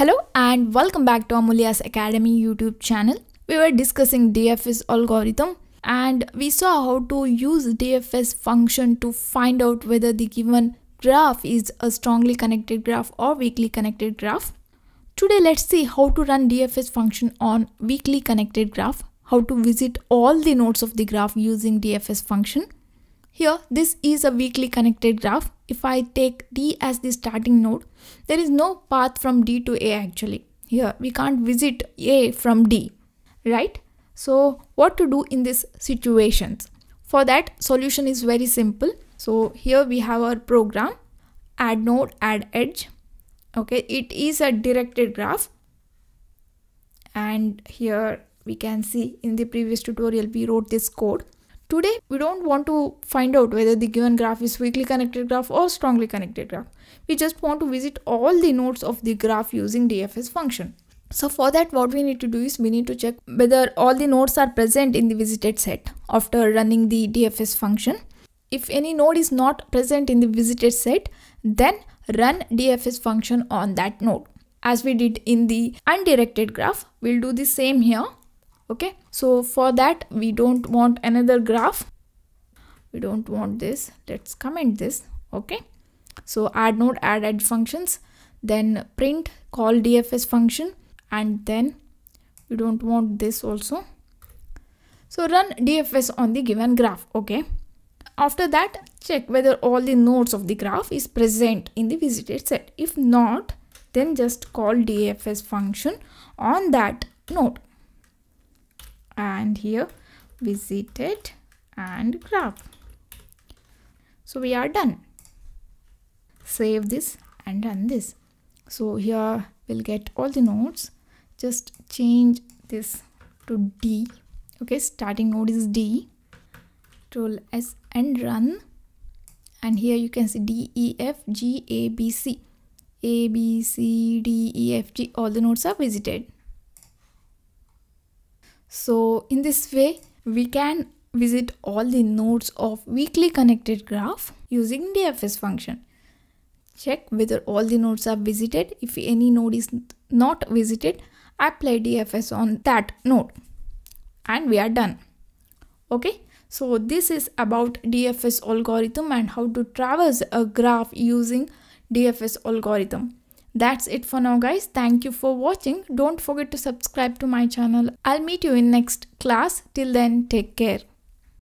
Hello and welcome back to Amulya's Academy YouTube channel. We were discussing DFS algorithm and we saw how to use DFS function to find out whether the given graph is a strongly connected graph or weakly connected graph. Today let's see how to run DFS function on weakly connected graph, how to visit all the nodes of the graph using DFS function. Here this is a weakly connected graph. If I take D as the starting node, there is no path from D to A actually. Here we can't visit A from D, right? So what to do in these situations? For that, solution is very simple. So here we have our program, add node, add edge. Okay, it is a directed graph. And here we can see in the previous tutorial we wrote this code. Today, we don't want to find out whether the given graph is weakly connected graph or strongly connected graph. We just want to visit all the nodes of the graph using DFS function. So for that, what we need to do is we need to check whether all the nodes are present in the visited set after running the DFS function. If any node is not present in the visited set, then run DFS function on that node. As we did in the undirected graph, we'll do the same here. Okay, so for that we don't want another graph, we don't want this. Let's comment this. Okay, so add node, add edge functions, then print, call DFS function, and then we don't want this also. So run DFS on the given graph. Okay, after that check whether all the nodes of the graph is present in the visited set. If not, then just call DFS function on that node. And here visited and graph. So we are done. Save this and run this. So here we'll get all the nodes. Just change this to D. Okay, starting node is D. Control S and run. And here you can see D, E, F, G, A, B, C. A, B, C, D, E, F, G. All the nodes are visited. So in this way, we can visit all the nodes of weakly connected graph using DFS function. Check whether all the nodes are visited. If any node is not visited, apply DFS on that node. And we are done. Okay, so this is about DFS algorithm and how to traverse a graph using DFS algorithm. That's it for now, guys. Thank you for watching. Don't forget to subscribe to my channel. I'll meet you in next class. Till then, take care.